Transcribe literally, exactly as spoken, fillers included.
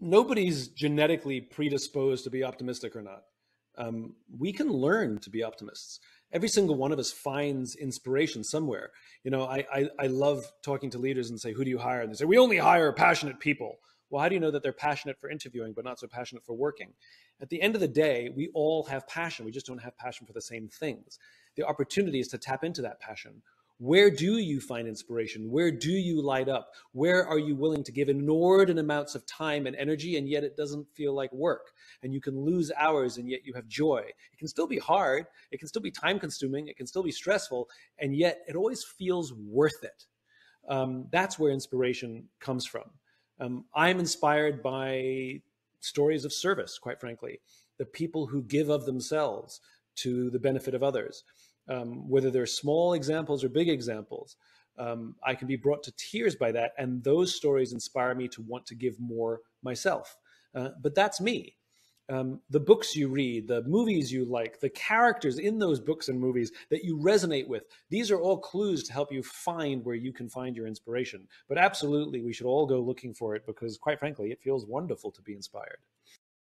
nobody's genetically predisposed to be optimistic or not. Um, we can learn to be optimists. Every single one of us finds inspiration somewhere. You know, I, I, I love talking to leaders and say, who do you hire? And they say, we only hire passionate people. Well, how do you know that they're passionate for interviewing, but not so passionate for working? At the end of the day, we all have passion. We just don't have passion for the same things. The opportunity is to tap into that passion. Where do you find inspiration? Where do you light up? Where are you willing to give inordinate amounts of time and energy, and yet it doesn't feel like work? And you can lose hours, and yet you have joy. It can still be hard. It can still be time-consuming. It can still be stressful, and yet it always feels worth it. Um, that's where inspiration comes from. Um, I'm inspired by stories of service, quite frankly, the people who give of themselves to the benefit of others. Um, whether they're small examples or big examples, um, I can be brought to tears by that. And those stories inspire me to want to give more myself. Uh, but that's me. Um, the books you read, the movies you like, the characters in those books and movies that you resonate with, these are all clues to help you find where you can find your inspiration. But absolutely, we should all go looking for it because, quite frankly, it feels wonderful to be inspired.